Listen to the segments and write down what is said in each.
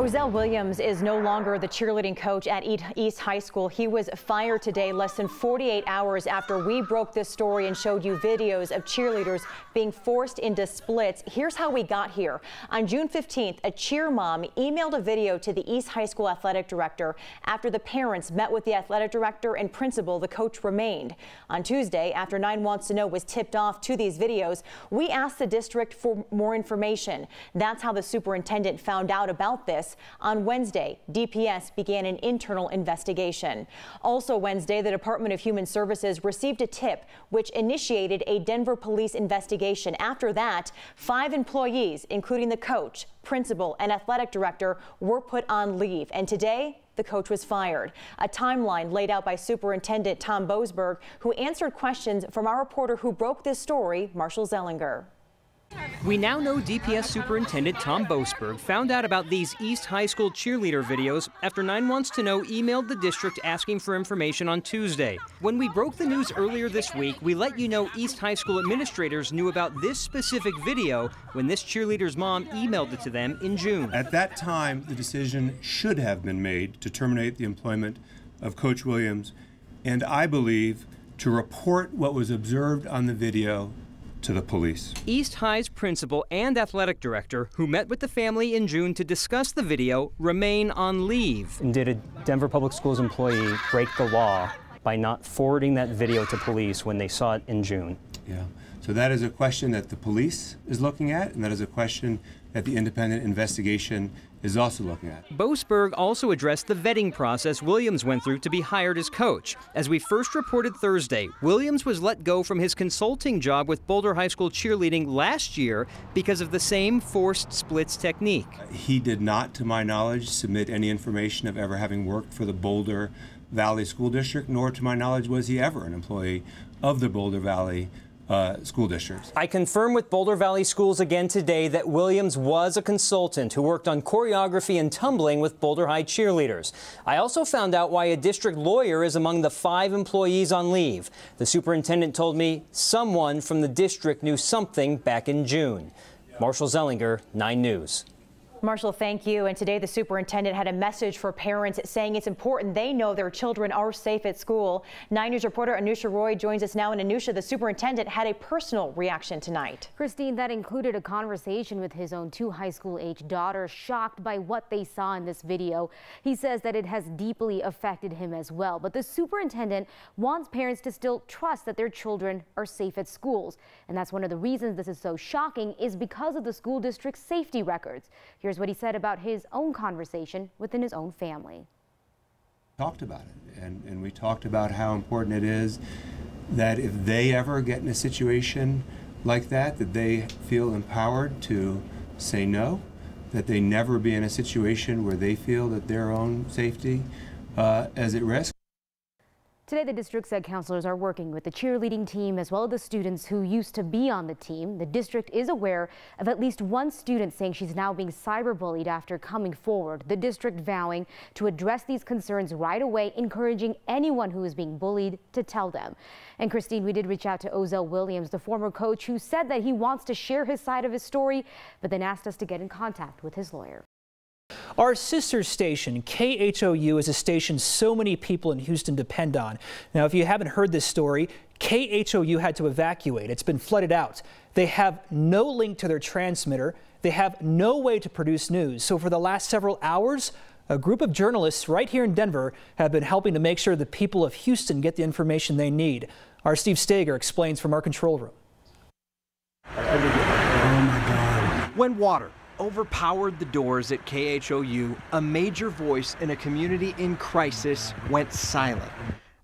Ozell Williams is no longer the cheerleading coach at East High School. He was fired today, less than 48 hours after we broke this story and showed you videos of cheerleaders being forced into splits. Here's how we got here. On June 15th, a cheer mom emailed a video to the East High School athletic director. After the parents met with the athletic director and principal, the coach remained. On Tuesday, after 9 Wants to Know was tipped off to these videos, we asked the district for more information. That's how the superintendent found out about this. On Wednesday, DPS began an internal investigation. Also Wednesday, the Department of Human Services received a tip which initiated a Denver police investigation. After that, 5 employees, including the coach, principal, and athletic director, were put on leave. And today, the coach was fired. A timeline laid out by Superintendent Tom Boasberg, who answered questions from our reporter who broke this story, Marshall Zellinger. We now know DPS Superintendent Tom Boasberg found out about these East High School cheerleader videos after 9 Wants to Know emailed the district asking for information on Tuesday. When we broke the news earlier this week, we let you know East High School administrators knew about this specific video when this cheerleader's mom emailed it to them in June. At that time, the decision should have been made to terminate the employment of Coach Williams, and I believe to report what was observed on the video to the police. East High's principal and athletic director, who met with the family in June to discuss the video, remain on leave. And did a Denver Public Schools employee break the law by not forwarding that video to police when they saw it in June? Yeah, so that is a question that the police is looking at, and that is a question that the independent investigation is also looking at. Boasberg also addressed the vetting process Williams went through to be hired as coach. As we first reported Thursday, Williams was let go from his consulting job with Boulder High School cheerleading last year because of the same forced splits technique. He did not, to my knowledge, submit any information of ever having worked for the Boulder Valley School District, nor, to my knowledge, was he ever an employee of the Boulder Valley school districts. I confirm with Boulder Valley Schools again today that Williams was a consultant who worked on choreography and tumbling with Boulder High cheerleaders. I also found out why a district lawyer is among the 5 employees on leave. The superintendent told me someone from the district knew something back in June. Marshall Zellinger, 9 News. Marshall, thank you. And today the superintendent had a message for parents saying it's important they know their children are safe at school. 9 News reporter Anusha Roy joins us now. And Anusha, the superintendent had a personal reaction tonight. Christine, that included a conversation with his own 2 high school age daughters shocked by what they saw in this video. He says that it has deeply affected him as well. But the superintendent wants parents to still trust that their children are safe at schools. And that's one of the reasons this is so shocking is because of the school district's safety records. Here's what he said about his own conversation within his own family. Talked about it, and we talked about how important it is that if they ever get in a situation like that, that they feel empowered to say no, that they never be in a situation where they feel that their own safety is at risk. Today, the district said counselors are working with the cheerleading team as well as the students who used to be on the team. The district is aware of at least one student saying she's now being cyberbullied after coming forward. The district vowing to address these concerns right away, encouraging anyone who is being bullied to tell them. And Christine, we did reach out to Ozell Williams, the former coach, who said that he wants to share his side of his story, but then asked us to get in contact with his lawyer. Our sister station, KHOU, is a station so many people in Houston depend on. Now, if you haven't heard this story, KHOU had to evacuate. It's been flooded out. They have no link to their transmitter. They have no way to produce news. So for the last several hours, a group of journalists right here in Denver have been helping to make sure the people of Houston get the information they need. Our Steve Steger explains from our control room. Oh my God. When water overpowered the doors at KHOU, a major voice in a community in crisis went silent,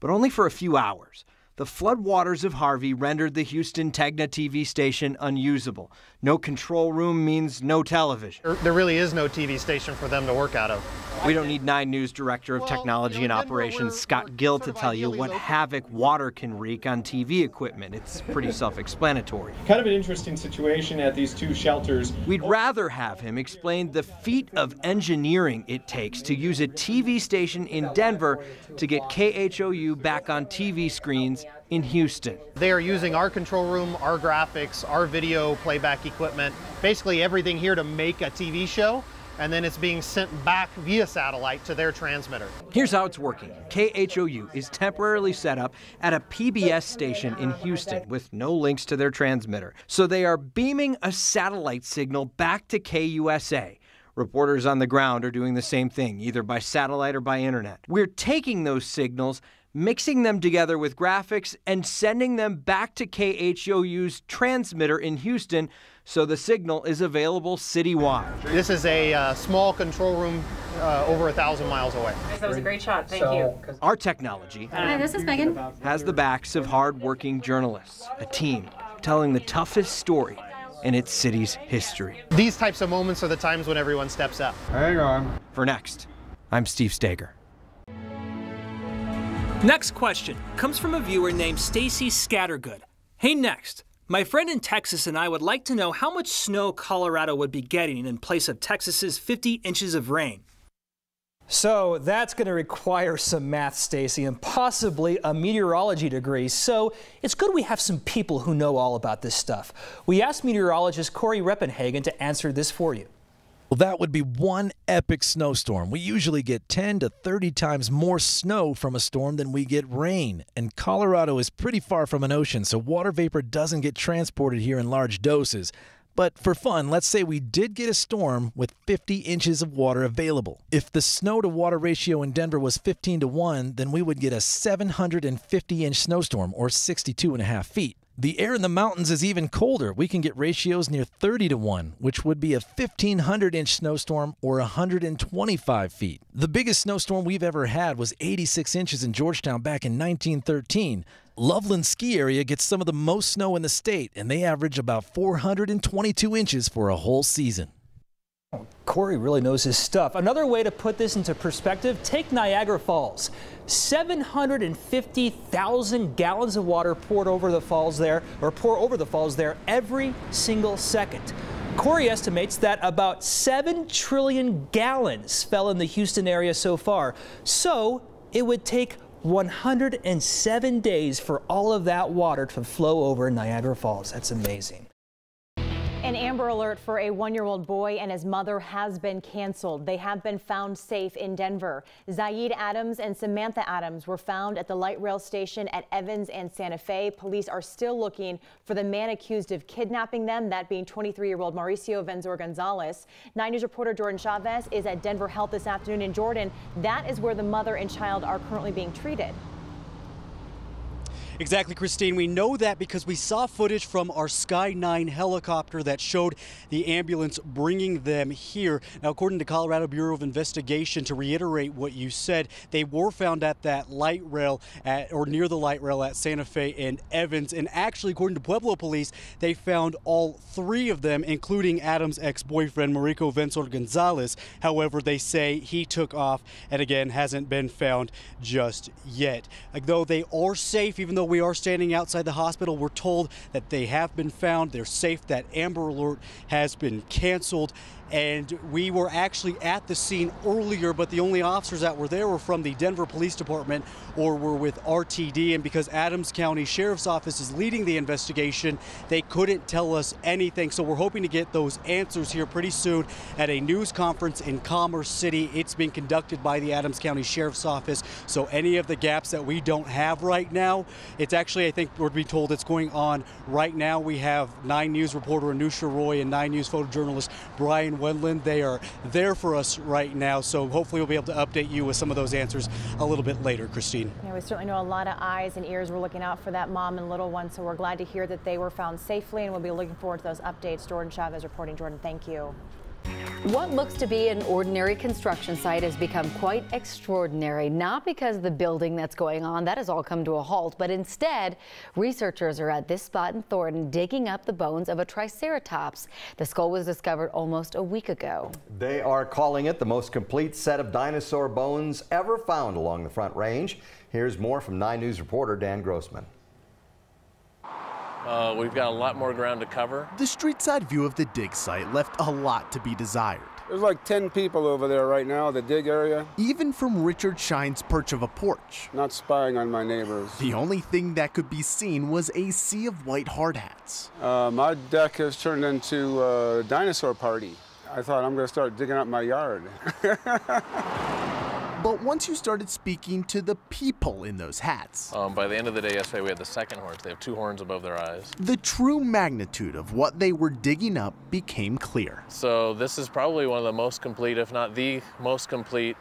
but only for a few hours. The floodwaters of Harvey rendered the Houston Tegna TV station unusable. No control room means no television. There really is no TV station for them to work out of. We don't need 9 News Director of Technology and Operations Scott Gill to tell you what havoc water can wreak on TV equipment. It's pretty self-explanatory. Kind of an interesting situation at these 2 shelters. We'd rather have him explain the feat of engineering it takes to use a TV station in Denver to get KHOU back on TV screens in Houston. They are using our control room, our graphics, our video playback equipment, basically everything here to make a TV show. and then it's being sent back via satellite to their transmitter. Here's how it's working. KHOU is temporarily set up at a PBS station in Houston with no links to their transmitter. So they are beaming a satellite signal back to KUSA. Reporters on the ground are doing the same thing, either by satellite or by internet. We're taking those signals, mixing them together with graphics, and sending them back to KHOU's transmitter in Houston so the signal is available citywide. This is a small control room over 1,000 miles away. That was a great shot. Thank you. Our technology Hi, this is Megan. Has the backs of hard-working journalists, a team telling the toughest story in its city's history. These types of moments are the times when everyone steps up. Hang on. For Next, I'm Steve Steger. Next question comes from a viewer named Stacy Scattergood. Hey Next, my friend in Texas and I would like to know how much snow Colorado would be getting in place of Texas's 50 inches of rain. So that's going to require some math, Stacy, and possibly a meteorology degree. So it's good we have some people who know all about this stuff. We asked meteorologist Corey Reppenhagen to answer this for you. Well, that would be one epic snowstorm. We usually get 10 to 30 times more snow from a storm than we get rain. And Colorado is pretty far from an ocean, so water vapor doesn't get transported here in large doses. But for fun, let's say we did get a storm with 50 inches of water available. If the snow-to-water ratio in Denver was 15 to 1, then we would get a 750-inch snowstorm, or 62 and a half feet. The air in the mountains is even colder. We can get ratios near 30 to 1, which would be a 1,500-inch snowstorm, or 125 feet. The biggest snowstorm we've ever had was 86 inches in Georgetown back in 1913. Loveland Ski Area gets some of the most snow in the state, and they average about 422 inches for a whole season. Corey really knows his stuff. Another way to put this into perspective, take Niagara Falls. 750,000 gallons of water pour over the falls there every single second. Corey estimates that about 7 trillion gallons fell in the Houston area so far. So it would take 107 days for all of that water to flow over Niagara Falls. That's amazing. An Amber Alert for a 1-year-old boy and his mother has been canceled. They have been found safe in Denver. Zayed Adams and Samantha Adams were found at the light rail station at Evans and Santa Fe. Police are still looking for the man accused of kidnapping them, that being 23-year-old Mauricio Venzor Gonzalez. 9 News reporter Jordan Chavez is at Denver Health this afternoon. And Jordan, that is where the mother and child are currently being treated. Exactly, Christine. We know that because we saw footage from our Sky 9 helicopter that showed the ambulance bringing them here. Now, according to Colorado Bureau of Investigation, to reiterate what you said, they were found at that light rail near the light rail at Santa Fe and Evans. And actually, according to Pueblo Police, they found all three of them, including Adam's ex-boyfriend, Mauricio Venzor Gonzalez. However, they say he took off and again hasn't been found just yet. Though they are safe, even though we are standing outside the hospital, we're told that they have been found. They're safe. That Amber Alert has been canceled. And we were actually at the scene earlier, but the only officers that were there were from the Denver Police Department or were with RTD. And because Adams County Sheriff's Office is leading the investigation, they couldn't tell us anything. So we're hoping to get those answers here pretty soon at a news conference in Commerce City. It's being conducted by the Adams County Sheriff's Office. So any of the gaps that we don't have right now, it's actually, I think we're being told it's going on right now. We have 9 News reporter Anusha Roy and 9 News photojournalist Brian Wendland. They are there for us right now, so hopefully we'll be able to update you with some of those answers a little bit later, Christine. Yeah, we certainly know a lot of eyes and ears were looking out for that mom and little one, so we're glad to hear that they were found safely, and we'll be looking forward to those updates. Jordan Chavez reporting. Jordan, thank you. What looks to be an ordinary construction site has become quite extraordinary, not because of the building that's going on, that has all come to a halt, but instead researchers are at this spot in Thornton digging up the bones of a triceratops. The skull was discovered almost a week ago. They are calling it the most complete set of dinosaur bones ever found along the Front Range. Here's more from 9 News reporter Dan Grossman. We've got a lot more ground to cover. The street side view of the dig site left a lot to be desired. There's like 10 people over there right now, the dig area. Even from Richard Shine's perch of a porch. Not spying on my neighbors. The only thing that could be seen was a sea of white hardhats. My deck has turned into a dinosaur party. I thought I'm going to start digging up my yard. But once you started speaking to the people in those hats. By the end of the day yesterday, we had the second horns. They have two horns above their eyes. The true magnitude of what they were digging up became clear. So this is probably one of the most complete, if not the most complete,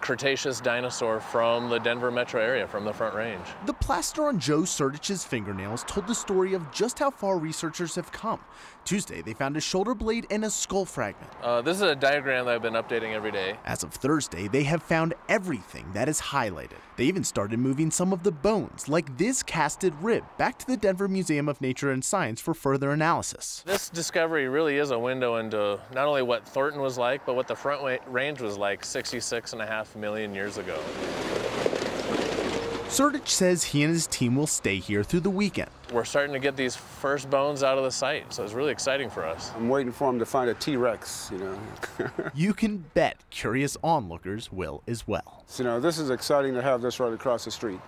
Cretaceous dinosaur from the Denver metro area, from the Front Range. The plaster on Joe Sertich's fingernails told the story of just how far researchers have come. Tuesday, they found a shoulder blade and a skull fragment. This is a diagram that I've been updating every day. As of Thursday, they have found everything that is highlighted. They even started moving some of the bones, like this casted rib, back to the Denver Museum of Nature and Science for further analysis. This discovery really is a window into not only what Thornton was like, but what the Front Range was like 66.5 million years ago. Sertich says he and his team will stay here through the weekend. We're starting to get these first bones out of the site, so it's really exciting for us. I'm waiting for him to find a T-Rex, you know. You can bet curious onlookers will as well. You know, this is exciting to have this right across the street.